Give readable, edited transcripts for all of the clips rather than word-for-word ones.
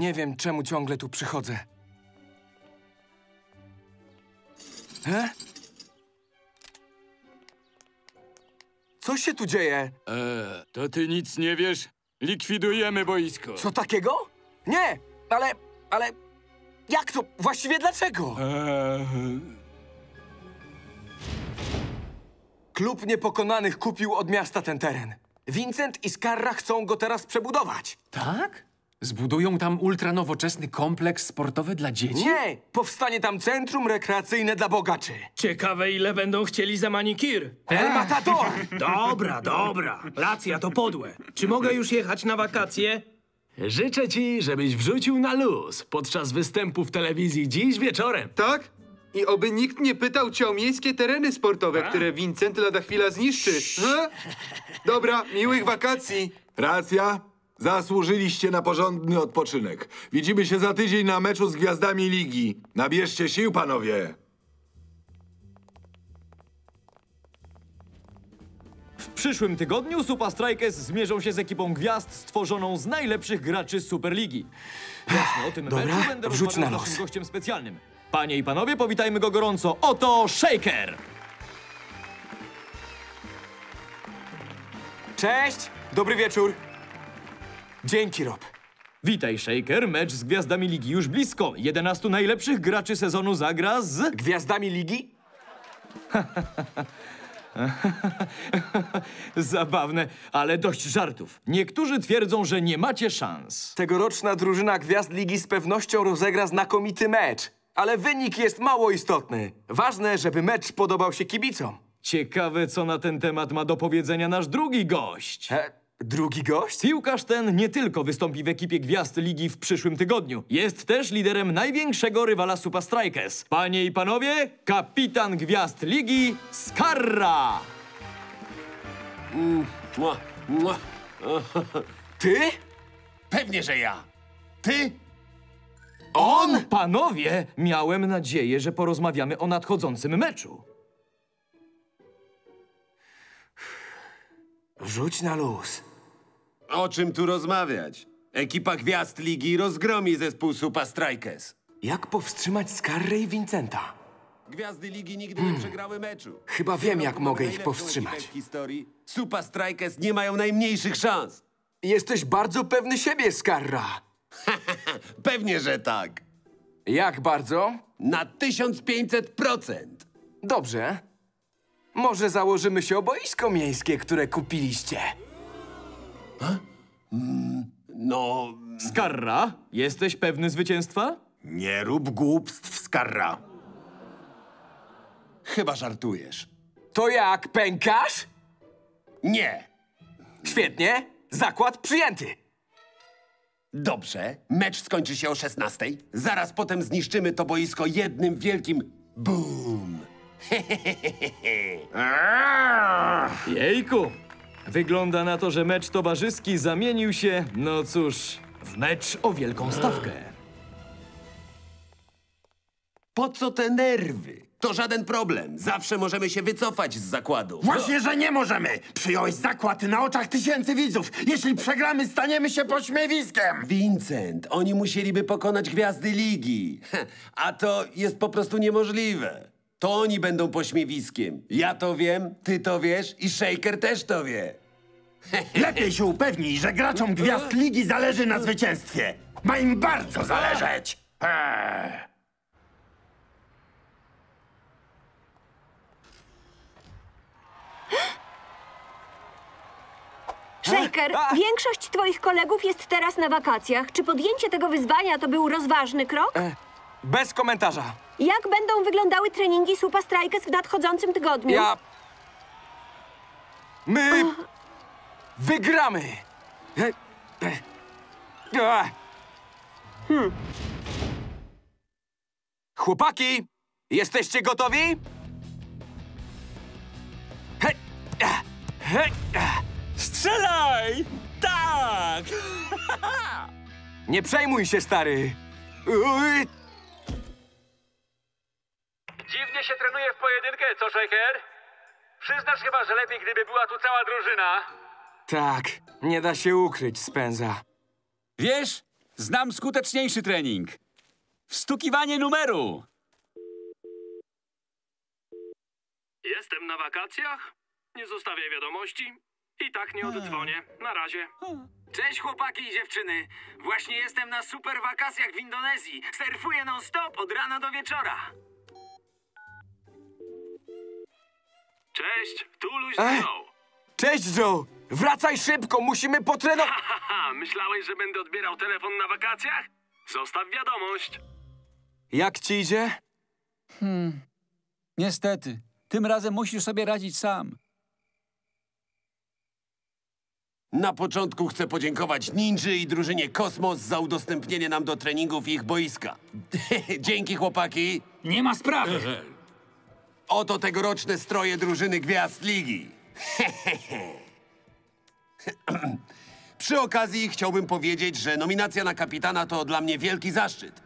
Nie wiem, czemu ciągle tu przychodzę. Co się tu dzieje? To ty nic nie wiesz? Likwidujemy boisko. Co takiego? Nie, ale... Jak to? Właściwie dlaczego? Klub Niepokonanych kupił od miasta ten teren. Vincent i Skarra chcą go teraz przebudować. Tak? Zbudują tam ultranowoczesny kompleks sportowy dla dzieci? Nie! Powstanie tam centrum rekreacyjne dla bogaczy. Ciekawe, ile będą chcieli za manikir. El Matador! Dobra. Racja, to podłe. Czy mogę już jechać na wakacje? Życzę ci, żebyś wrzucił na luz podczas występu w telewizji dziś wieczorem. Tak? I oby nikt nie pytał cię o miejskie tereny sportowe, które Vincent lada chwila zniszczy. Dobra, miłych wakacji. Racja. Zasłużyliście na porządny odpoczynek. Widzimy się za tydzień na meczu z Gwiazdami Ligi. Nabierzcie sił, panowie. W przyszłym tygodniu Supa Strikas zmierzą się z ekipą Gwiazd stworzoną z najlepszych graczy Superligi. Właśnie o tym meczu będę rozmawiał z naszym gościem specjalnym. Panie i panowie, powitajmy go gorąco. Oto Shaker! Cześć! Dobry wieczór! Dzięki, Rob. Witaj, Shaker. Mecz z Gwiazdami Ligi już blisko. 11 najlepszych graczy sezonu zagra z... Gwiazdami Ligi? Zabawne, ale dość żartów. Niektórzy twierdzą, że nie macie szans. Tegoroczna drużyna Gwiazd Ligi z pewnością rozegra znakomity mecz. Ale wynik jest mało istotny. Ważne, żeby mecz podobał się kibicom. Ciekawe, co na ten temat ma do powiedzenia nasz drugi gość. Drugi gość? Piłkarz ten nie tylko wystąpi w ekipie Gwiazd Ligi w przyszłym tygodniu. Jest też liderem największego rywala Supa Strikas. Panie i panowie, kapitan Gwiazd Ligi, Skarra! Ty? Pewnie, że ja. Ty? On? Panowie, miałem nadzieję, że porozmawiamy o nadchodzącym meczu. Rzuć na luz. O czym tu rozmawiać? Ekipa Gwiazd Ligi rozgromi zespół Supa Strikas. Jak powstrzymać Skarrę i Vincenta? Gwiazdy Ligi nigdy nie przegrały meczu. Chyba wiem, jak mogę ich powstrzymać. W historii Supa Strikas nie mają najmniejszych szans. Jesteś bardzo pewny siebie, Skarra. Pewnie, że tak. Jak bardzo? Na 1500%. Dobrze. Może założymy się o boisko miejskie, które kupiliście. Skarra, jesteś pewny zwycięstwa? Nie rób głupstw, Skarra. Chyba żartujesz. To jak, pękasz? Nie. Świetnie. Zakład przyjęty. Dobrze. Mecz skończy się o 16:00. Zaraz potem zniszczymy to boisko jednym wielkim BOOM. Jejku! Wygląda na to, że mecz towarzyski zamienił się, no cóż, w mecz o wielką stawkę. Po co te nerwy? To żaden problem. Zawsze możemy się wycofać z zakładu. Właśnie, że nie możemy! Przyjąłeś zakład na oczach tysięcy widzów. Jeśli przegramy, staniemy się pośmiewiskiem. Vincent, oni musieliby pokonać Gwiazdy Ligi. A to jest po prostu niemożliwe. To oni będą pośmiewiskiem. Ja to wiem, ty to wiesz i Shaker też to wie. Lepiej się upewnij, że graczom Gwiazd Ligi zależy na zwycięstwie. Ma im bardzo zależeć. Shaker, większość twoich kolegów jest teraz na wakacjach. Czy podjęcie tego wyzwania to był rozważny krok? Bez komentarza. Jak będą wyglądały treningi Supa Strikas w nadchodzącym tygodniu? My... wygramy! Chłopaki, jesteście gotowi? Strzelaj! Tak! Nie przejmuj się, stary. Dziwnie się trenuje w pojedynkę, co, Shaker? Przyznasz chyba, że lepiej, gdyby była tu cała drużyna. Tak, nie da się ukryć, Spenza. Wiesz, Znam skuteczniejszy trening. Wstukiwanie numeru. Jestem na wakacjach. Nie zostawię wiadomości. I tak nie oddzwonię. Na razie. Cześć chłopaki i dziewczyny. Właśnie jestem na super wakacjach w Indonezji. Surfuję non stop od rana do wieczora. Cześć, tu luźno. Cześć Joe! Wracaj szybko, musimy potrenować. Myślałeś, że będę odbierał telefon na wakacjach? Zostaw wiadomość. Jak ci idzie? Niestety. Tym razem musisz sobie radzić sam. Na początku chcę podziękować Ninży i drużynie Kosmos za udostępnienie nam do treningów ich boiska. Dzięki, chłopaki. Nie ma sprawy. Oto tegoroczne stroje drużyny Gwiazd Ligi. Przy okazji chciałbym powiedzieć, że nominacja na kapitana to dla mnie wielki zaszczyt.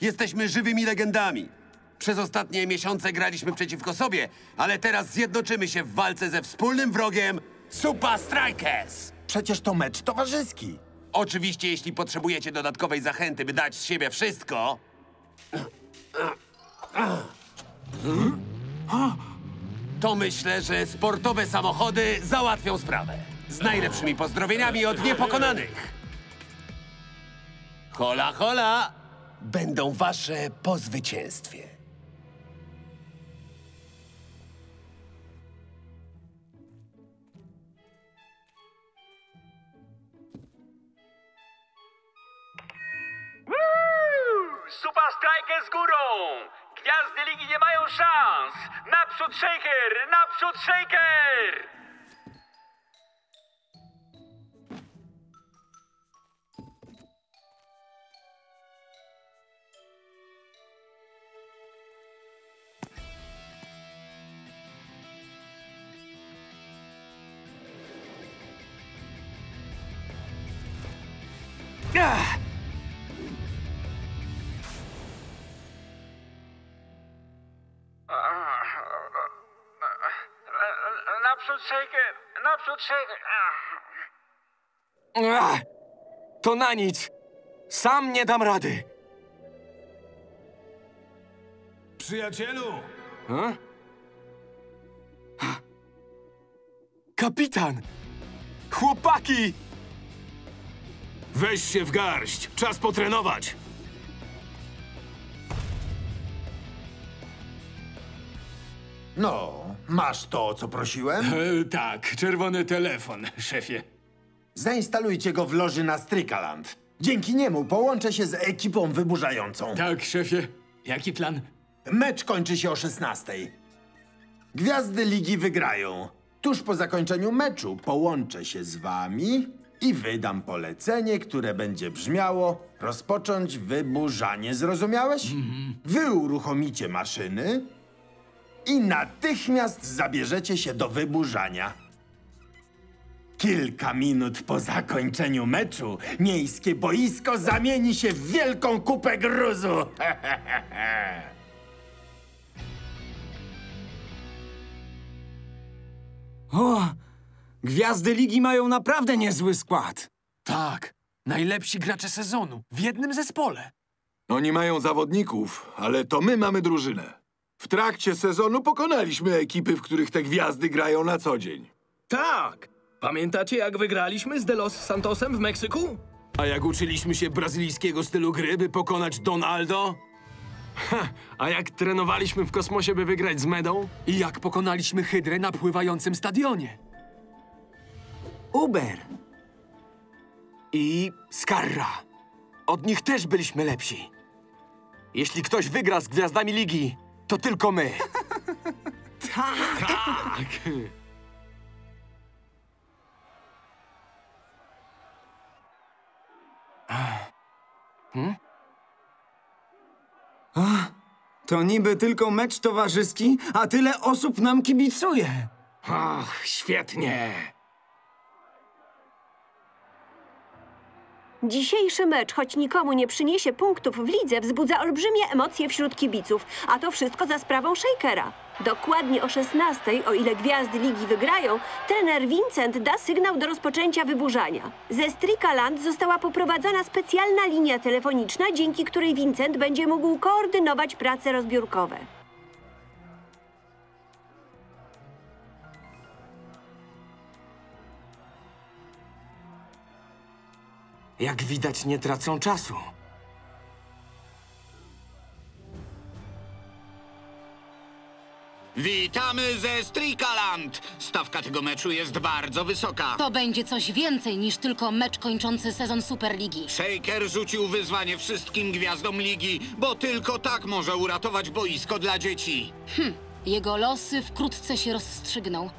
Jesteśmy żywymi legendami. Przez ostatnie miesiące graliśmy przeciwko sobie, ale teraz zjednoczymy się w walce ze wspólnym wrogiem Supa Strikas. Przecież to mecz towarzyski. Oczywiście, jeśli potrzebujecie dodatkowej zachęty, by dać z siebie wszystko... to myślę, że sportowe samochody załatwią sprawę. Z najlepszymi pozdrowieniami od Niepokonanych. Hola, hola! Będą wasze po zwycięstwie. Supa Strikas z górą! Gwiazdy Ligi nie mają szans! Naprzód Shaker! Naprzód Shaker! Naprzód Shaker! Naprzód Shaker! To na nic! Sam nie dam rady! Przyjacielu! Kapitan! Chłopaki! Weź się w garść! Czas potrenować! No, masz to, o co prosiłem? Tak, czerwony telefon, szefie. Zainstalujcie go w loży na Strikaland. Dzięki niemu połączę się z ekipą wyburzającą. Tak, szefie. Jaki plan? Mecz kończy się o 16:00. Gwiazdy Ligi wygrają. Tuż po zakończeniu meczu połączę się z wami i wydam polecenie, które będzie brzmiało: rozpocząć wyburzanie, zrozumiałeś? Wy uruchomicie maszyny i natychmiast zabierzecie się do wyburzania. Kilka minut po zakończeniu meczu miejskie boisko zamieni się w wielką kupę gruzu. O, Gwiazdy Ligi mają naprawdę niezły skład. Tak, najlepsi gracze sezonu w jednym zespole. Oni mają zawodników, ale to my mamy drużynę. W trakcie sezonu pokonaliśmy ekipy, w których te gwiazdy grają na co dzień. Tak! Pamiętacie, jak wygraliśmy z De Los Santosem w Meksyku? A jak uczyliśmy się brazylijskiego stylu gry, by pokonać Don Aldo? A jak trenowaliśmy w kosmosie, by wygrać z Medą? I jak pokonaliśmy Hydrę na pływającym stadionie? Uber. I Skarra. Od nich też byliśmy lepsi. Jeśli ktoś wygra z gwiazdami ligi, to tylko my. Tak. To niby tylko mecz towarzyski, a tyle osób nam kibicuje. Ach, świetnie. Dzisiejszy mecz, choć nikomu nie przyniesie punktów w lidze, wzbudza olbrzymie emocje wśród kibiców, a to wszystko za sprawą Shakera. Dokładnie o 16:00, o ile Gwiazdy Ligi wygrają, trener Vincent da sygnał do rozpoczęcia wyburzania. Ze Strikaland została poprowadzona specjalna linia telefoniczna, dzięki której Vincent będzie mógł koordynować prace rozbiórkowe. Jak widać, nie tracą czasu. Witamy ze Strikaland! Stawka tego meczu jest bardzo wysoka. To będzie coś więcej niż tylko mecz kończący sezon Superligi. Shaker rzucił wyzwanie wszystkim gwiazdom ligi, bo tylko tak może uratować boisko dla dzieci. Jego losy wkrótce się rozstrzygną.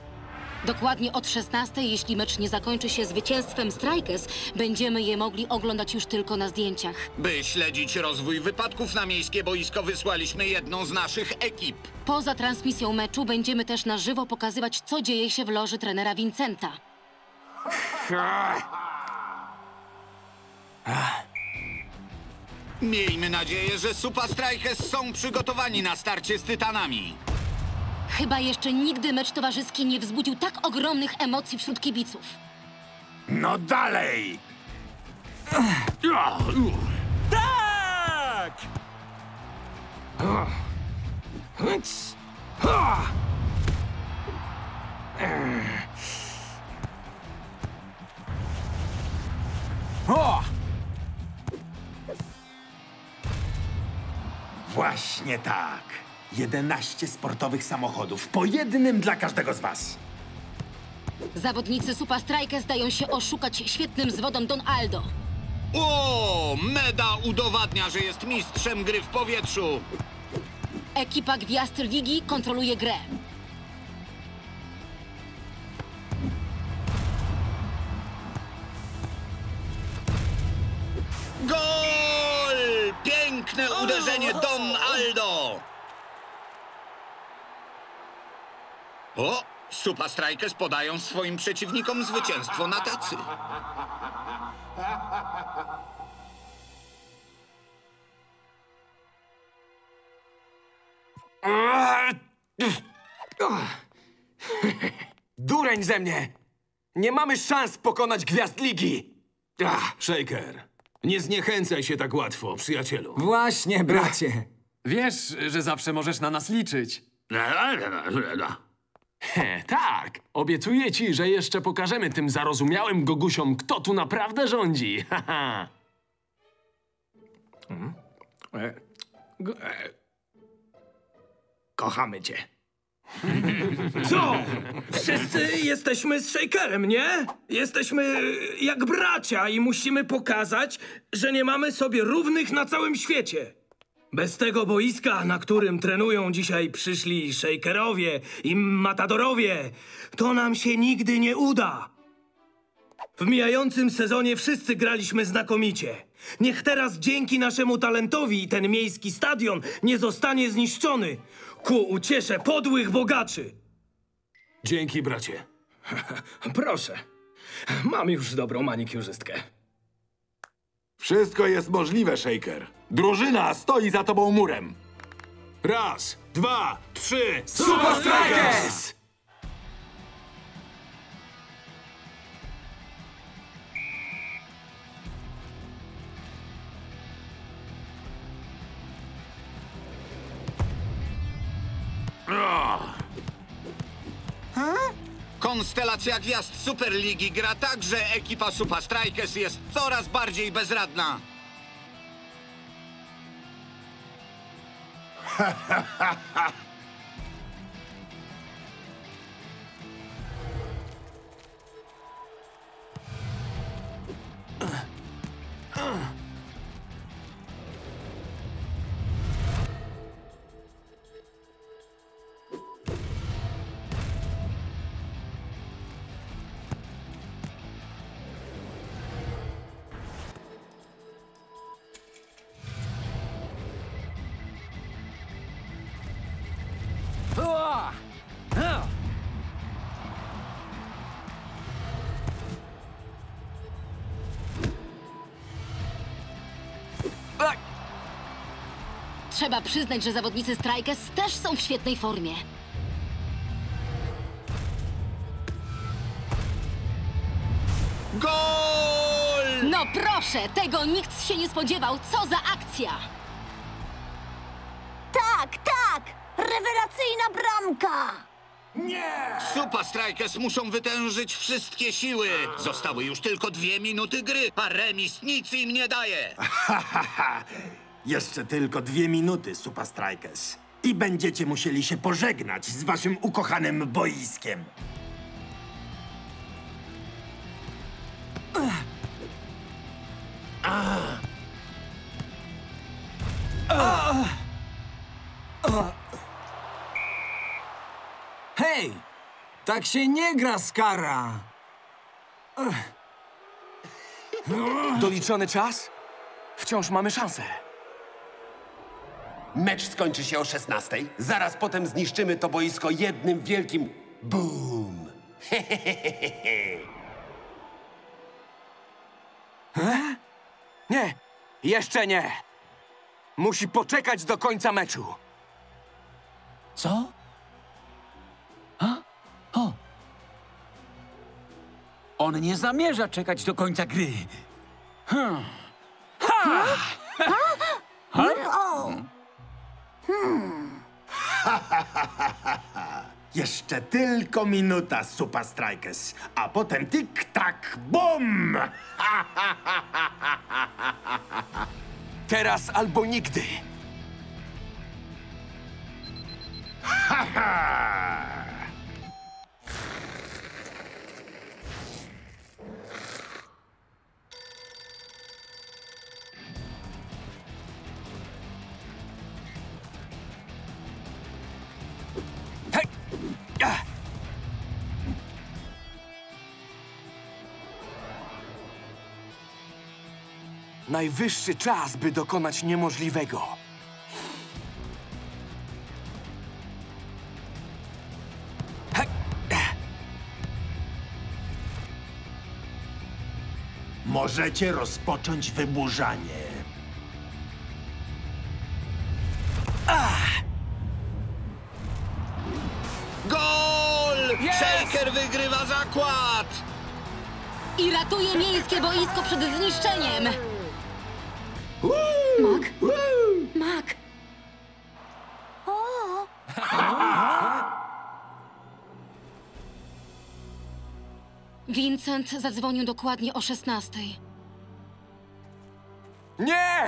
Dokładnie od 16:00, jeśli mecz nie zakończy się zwycięstwem Strikas, będziemy je mogli oglądać już tylko na zdjęciach. By śledzić rozwój wypadków na miejskie boisko, wysłaliśmy jedną z naszych ekip. Poza transmisją meczu będziemy też na żywo pokazywać, co dzieje się w loży trenera Vincenta. Miejmy nadzieję, że Supa Strikas są przygotowani na starcie z Tytanami. Chyba jeszcze nigdy mecz towarzyski nie wzbudził tak ogromnych emocji wśród kibiców. No dalej! Tak! Właśnie tak. 11 sportowych samochodów, po jednym dla każdego z was. Zawodnicy Supa Strikas dają się oszukać świetnym zwodem Don Aldo. O, Meda udowadnia, że jest mistrzem gry w powietrzu. Ekipa Gwiazd Ligi kontroluje grę. Gol! Piękne uderzenie Don Aldo! O! Supa Strikas podają swoim przeciwnikom zwycięstwo na tacy. Dureń ze mnie! Nie mamy szans pokonać Gwiazd Ligi! Shaker, nie zniechęcaj się tak łatwo, przyjacielu. Właśnie, bracie. Wiesz, że zawsze możesz na nas liczyć. Tak, obiecuję ci, że jeszcze pokażemy tym zarozumiałym gogusiom, kto tu naprawdę rządzi. Kochamy cię. Co? Wszyscy jesteśmy z Shakerem, nie? Jesteśmy jak bracia i musimy pokazać, że nie mamy sobie równych na całym świecie. Bez tego boiska, na którym trenują dzisiaj przyszli Shakerowie i Matadorowie, to nam się nigdy nie uda. W mijającym sezonie wszyscy graliśmy znakomicie. Niech teraz dzięki naszemu talentowi ten miejski stadion nie zostanie zniszczony, ku uciesze podłych bogaczy. Dzięki, bracie. Proszę, mam już dobrą manikiurzystkę. Wszystko jest możliwe, Shaker. Drużyna stoi za tobą murem. 1, 2, 3... Supa Strikas! Konstelacja gwiazd Superligi gra tak, że ekipa Supa Strikas jest coraz bardziej bezradna. Trzeba przyznać, że zawodnicy Strikas też są w świetnej formie. Gol! No proszę, tego nikt się nie spodziewał. Co za akcja! Tak, tak! Rewelacyjna bramka! Nie! Supa Strikas muszą wytężyć wszystkie siły. Zostały już tylko 2 minuty gry, a remis nic im nie daje. Jeszcze tylko 2 minuty, Supa Strikas. I będziecie musieli się pożegnać z waszym ukochanym boiskiem. Hej! Tak się nie gra, Skarra! Doliczony czas? Wciąż mamy szansę. Mecz skończy się o 16:00. Zaraz potem zniszczymy to boisko jednym wielkim BOOM! Nie, jeszcze nie. Musi poczekać do końca meczu. Co? A? O! On nie zamierza czekać do końca gry. Jeszcze tylko minuta, Supa Strikas, a potem tik-tak, bum! Teraz albo nigdy. Najwyższy czas, by dokonać niemożliwego. Możecie rozpocząć wyburzanie. Gol! Yes! Shaker wygrywa zakład! I ratuje miejskie boisko przed zniszczeniem. Mak? Mak! O! Vincent zadzwonił dokładnie o 16:00. Nie!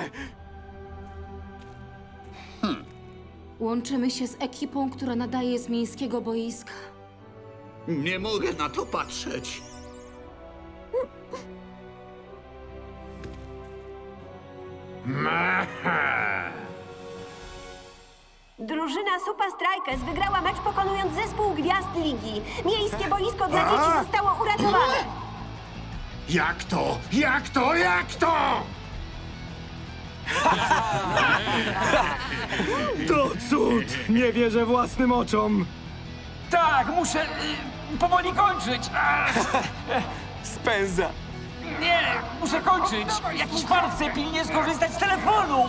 Łączymy się z ekipą, która nadaje z miejskiego boiska. Nie mogę na to patrzeć. Drużyna Supa Strikas wygrała mecz, pokonując zespół Gwiazd Ligi. Miejskie boisko dla dzieci zostało uratowane. Jak to? Jak to? Jak to? To cud! Nie wierzę własnym oczom. Tak, muszę powoli kończyć. Spędza. Nie, muszę kończyć. Jakiś pan chce pilnie skorzystać z telefonu.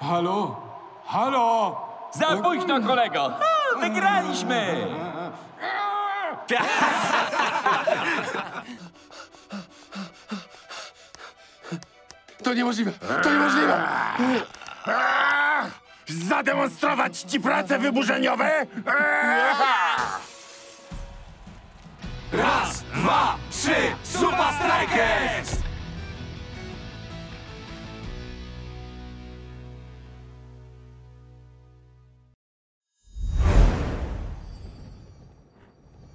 Halo? Halo? Za późno, kolego. Wygraliśmy. To niemożliwe. To niemożliwe. Zademonstrować ci prace wyburzeniowe? Raz, dwa, trzy, Supa Strikas!